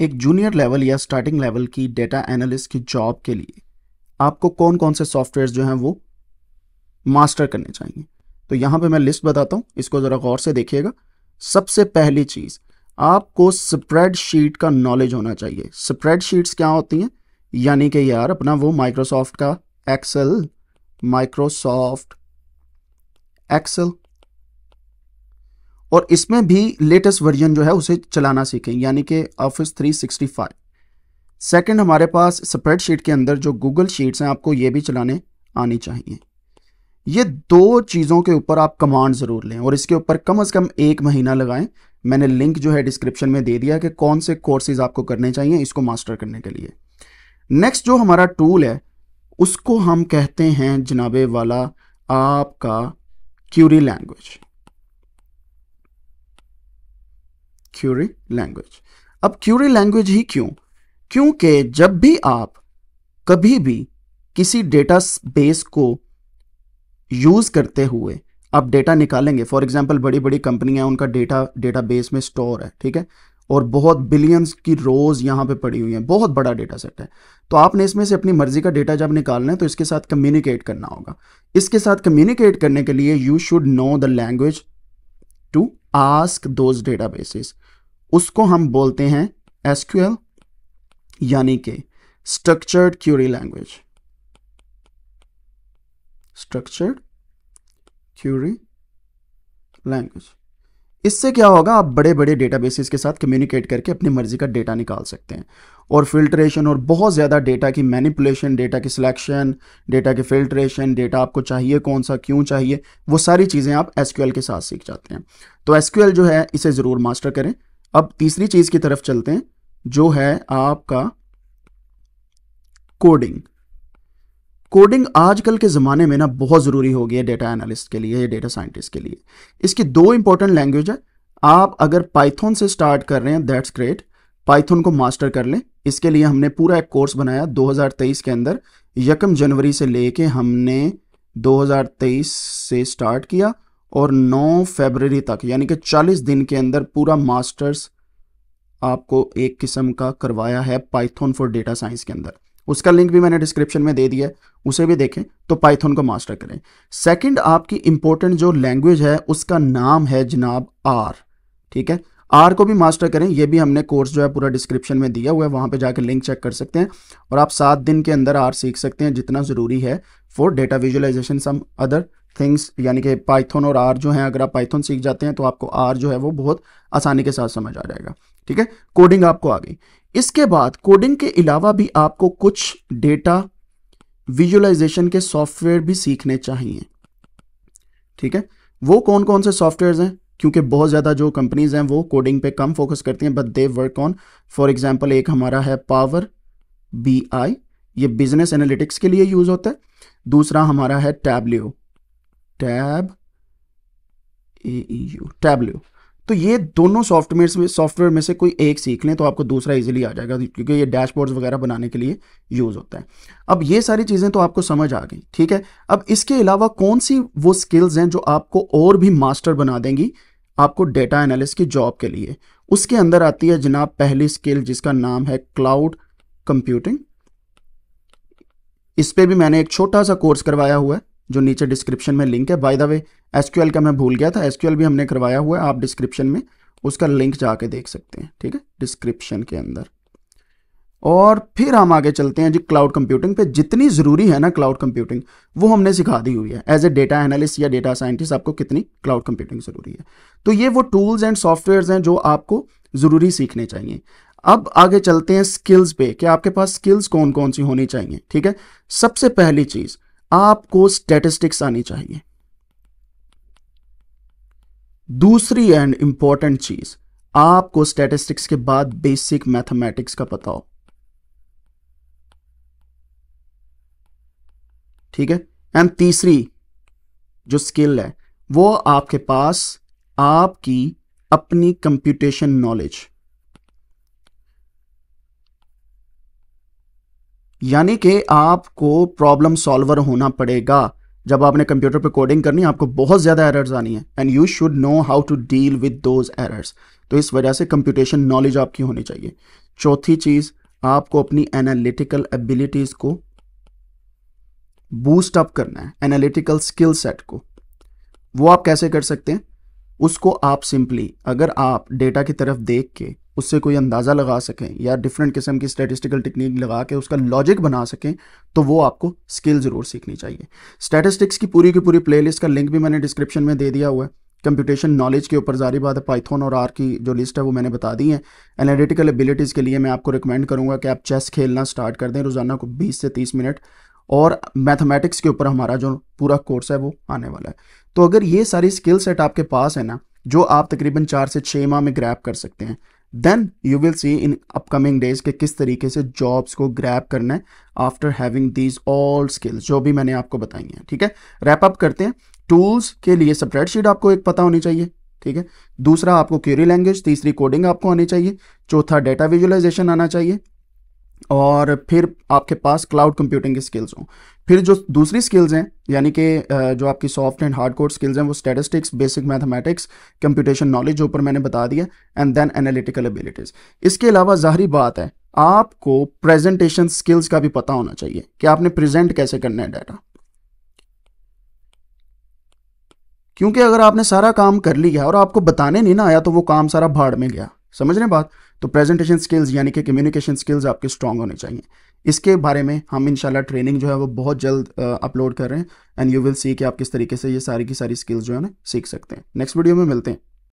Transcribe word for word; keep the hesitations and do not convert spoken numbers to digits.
एक junior level या starting level की डेटा एनालिस्ट की जॉब के लिए आपको कौन कौन से सॉफ्टवेयर जो हैं वो मास्टर करने चाहिए। तो यहाँ पे मैं लिस्ट बताता हूँ, इसको ज़रा गौर से देखिएगा। सबसे पहली चीज़, आपको स्प्रेडशीट का नॉलेज होना चाहिए। स्प्रेडशीट्स क्या होती हैं, यानी कि यार अपना वो माइक्रोसॉफ्ट का एक्सेल, माइक्रोसॉफ्ट एक्सेल, और इसमें भी लेटेस्ट वर्जन जो है उसे चलाना सीखें, यानी कि office three sixty five. Second, हमारे पास स्प्रेडशीट के अंदर जो गूगल शीट्स हैं आपको ये भी चलाने आनी चाहिए। ये दो चीज़ों के ऊपर आप कमांड ज़रूर लें और इसके ऊपर कम से कम एक महीना लगाएं। मैंने लिंक जो है डिस्क्रिप्शन में दे दिया कि कौन से कोर्सेज आपको करने चाहिए इसको मास्टर करने के लिए। नेक्स्ट जो हमारा टूल है उसको हम कहते हैं जनाबे वाला आपका क्यूरी लैंग्वेज, क्यूरी लैंग्वेज। अब क्यूरी लैंग्वेज ही क्यों? क्योंकि जब भी आप कभी भी किसी डेटा बेस को यूज़ करते हुए आप डेटा निकालेंगे, फॉर एग्जांपल बड़ी बड़ी कंपनियां उनका डेटा डेटा बेस में स्टोर है, ठीक है, और बहुत बिलियंस की रोज़ यहाँ पे पड़ी हुई है, बहुत बड़ा डेटा सेट है। तो आपने इसमें से अपनी मर्जी का डेटा जब निकालना है तो इसके साथ कम्युनिकेट करना होगा। इसके साथ कम्युनिकेट करने के लिए you should know the language to ask those databases. उसको हम बोलते हैं एसक्यूएल, यानी कि structured query language, structured query language. इससे क्या होगा, आप बड़े बड़े डेटाबेसेस के साथ कम्युनिकेट करके अपनी मर्जी का डेटा निकाल सकते हैं और फिल्ट्रेशन और बहुत ज़्यादा डेटा की मैनिपुलेशन, डेटा की सिलेक्शन, डेटा के फिल्ट्रेशन, डेटा आपको चाहिए कौन सा, क्यों चाहिए, वो सारी चीज़ें आप एसक्यूएल के साथ सीख जाते हैं। तो एसक्यूएल जो है इसे ज़रूर मास्टर करें। अब तीसरी चीज़ की तरफ चलते हैं जो है आपका कोडिंग। कोडिंग आजकल के ज़माने में ना बहुत ज़रूरी हो गई है डेटा एनालिस्ट के लिए या डेटा साइंटिस्ट के लिए। इसकी दो इंपॉर्टेंट लैंग्वेज है। आप अगर पाइथन से स्टार्ट कर रहे हैं दैट्स ग्रेट, पाइथन को मास्टर कर लें। इसके लिए हमने पूरा एक कोर्स बनाया दो हज़ार तेईस के अंदर, यकम जनवरी से लेके हमने दो हज़ार तेईस से स्टार्ट किया और नौ फरवरी तक यानी कि चालीस दिन के अंदर पूरा मास्टर्स आपको एक किस्म का करवाया है पाइथन फॉर डेटा साइंस के अंदर। उसका लिंक भी मैंने डिस्क्रिप्शन में दे दिया है, उसे भी देखें। तो पाइथन को मास्टर करें। सेकंड, आपकी इंपॉर्टेंट जो लैंग्वेज है उसका नाम है जनाब आर, ठीक है, आर को भी मास्टर करें। ये भी हमने कोर्स जो है पूरा डिस्क्रिप्शन में दिया हुआ है, वहाँ पे जाके लिंक चेक कर सकते हैं और आप सात दिन के अंदर आर सीख सकते हैं जितना ज़रूरी है for data visualisation some other things. यानी कि पाइथन और आर जो है, अगर आप पाइथन सीख जाते हैं तो आपको आर जो है वो बहुत आसानी के साथ समझ आ जाएगा, ठीक है। कोडिंग आपको आ गई। इसके बाद कोडिंग के अलावा भी आपको कुछ डेटा विजुअलाइजेशन के सॉफ्टवेयर भी सीखने चाहिए, ठीक है। वो कौन कौन से सॉफ्टवेयर्स हैं, क्योंकि बहुत ज़्यादा जो कंपनीज हैं वो कोडिंग पे कम फोकस करती हैं but they work on, for example एक हमारा है पावर बी आई, ये बिजनेस एनालिटिक्स के लिए यूज़ होता है। दूसरा हमारा है tableau, tab A E U, tableau. तो ये दोनों सॉफ्टवेयर में सॉफ्टवेयर में से कोई एक सीख लें तो आपको दूसरा इजीली आ जाएगा, क्योंकि ये डैशबोर्ड्स वगैरह बनाने के लिए यूज़ होता है। अब ये सारी चीज़ें तो आपको समझ आ गई, ठीक है। अब इसके अलावा कौन सी वो स्किल्स हैं जो आपको और भी मास्टर बना देंगी आपको डेटा एनालिस्ट की जॉब के लिए? उसके अंदर आती है जनाब पहली स्किल जिसका नाम है क्लाउड कंप्यूटिंग। इस पर भी मैंने एक छोटा सा कोर्स करवाया हुआ है जो नीचे डिस्क्रिप्शन में लिंक है। बाय द वे एसक्यूएल का मैं भूल गया था, एसक्यूएल भी हमने करवाया हुआ है, आप डिस्क्रिप्शन में उसका लिंक जाके देख सकते हैं, ठीक है, डिस्क्रिप्शन के अंदर। और फिर हम आगे चलते हैं जी क्लाउड कंप्यूटिंग पे। जितनी ज़रूरी है ना क्लाउड कंप्यूटिंग वो हमने सिखा दी हुई है। एज ए डेटा एनालिस्ट या डेटा साइंटिस्ट आपको कितनी क्लाउड कंप्यूटिंग ज़रूरी है। तो ये वो टूल्स एंड सॉफ्टवेयर्स हैं जो आपको ज़रूरी सीखने चाहिए। अब आगे चलते हैं स्किल्स पे कि आपके पास स्किल्स कौन कौन सी होनी चाहिए, ठीक है। सबसे पहली चीज़, आपको स्टैटिस्टिक्स आनी चाहिए। दूसरी एंड इंपॉर्टेंट चीज, आपको स्टैटिस्टिक्स के बाद बेसिक मैथमेटिक्स का पता हो, ठीक है। एंड तीसरी जो स्किल है वो आपके पास आपकी अपनी कंप्यूटेशन नॉलेज, यानी कि आपको प्रॉब्लम सॉल्वर होना पड़ेगा। जब आपने कंप्यूटर पर कोडिंग करनी है आपको बहुत ज़्यादा एरर्स आनी है and you should know how to deal with those errors. तो इस वजह से कंप्यूटेशन नॉलेज आपकी होनी चाहिए। चौथी चीज, आपको अपनी एनालिटिकल एबिलिटीज को बूस्ट अप करना है, एनालिटिकल स्किल सेट को। वो आप कैसे कर सकते हैं? उसको आप सिंपली, अगर आप डेटा की तरफ देख के उससे कोई अंदाज़ा लगा सकें या डिफरेंट किस्म की स्टैटिस्टिकल टेक्निक लगा के उसका लॉजिक बना सकें, तो वो आपको स्किल ज़रूर सीखनी चाहिए। स्टैटिस्टिक्स की पूरी की पूरी प्लेलिस्ट का लिंक भी मैंने डिस्क्रिप्शन में दे दिया हुआ है। कंप्यूटेशन नॉलेज के ऊपर जारी बात है, पाइथन और आर की जो लिस्ट है वो मैंने बता दी है। एनालिटिकल एबिलिटीज़ के लिए मैं आपको रिकमेंड करूँगा कि आप चेस खेलना स्टार्ट कर दें रोज़ाना को बीस से तीस मिनट, और मैथमेटिक्स के ऊपर हमारा जो पूरा कोर्स है वो आने वाला है। तो अगर ये सारी स्किल सेट आपके पास है ना, जो आप तकरीबन चार से छः माह में ग्रैब कर सकते हैं, then you will see in upcoming days के किस तरीके से जॉब्स को ग्रैब करना है after having these all skills जो भी मैंने आपको बताई हैं। ठीक है, रैप अप करते हैं। टूल्स के लिए स्प्रेडशीट आपको एक पता होनी चाहिए, ठीक है। दूसरा आपको क्वेरी लैंग्वेज, तीसरी कोडिंग आपको आनी चाहिए, चौथा डेटा विजुअलाइजेशन आना चाहिए, और फिर आपके पास क्लाउड कंप्यूटिंग की स्किल्स हों। फिर जो दूसरी स्किल्स हैं, यानी कि जो आपकी soft and hard core skills हैं, वो statistics, basic mathematics, computation knowledge जो ऊपर मैंने बता दिया, एंड देन एनालिटिकल एबिलिटीज़। इसके अलावा जाहिर बात है आपको प्रेजेंटेशन स्किल्स का भी पता होना चाहिए कि आपने प्रेजेंट कैसे करना है डाटा, क्योंकि अगर आपने सारा काम कर लिया और आपको बताने नहीं ना आया तो वो काम सारा भाड़ में गया। समझ रहे हैं बात? तो प्रेजेंटेशन स्किल्स यानी कि कम्युनिकेशन स्किल्स आपके स्ट्रांग होने चाहिए। इसके बारे में हम इंशाल्लाह ट्रेनिंग जो है वो बहुत जल्द अपलोड कर रहे हैं, एंड यू विल सी कि आप किस तरीके से ये सारी की सारी स्किल्स जो है ना सीख सकते हैं। नेक्स्ट वीडियो में मिलते हैं।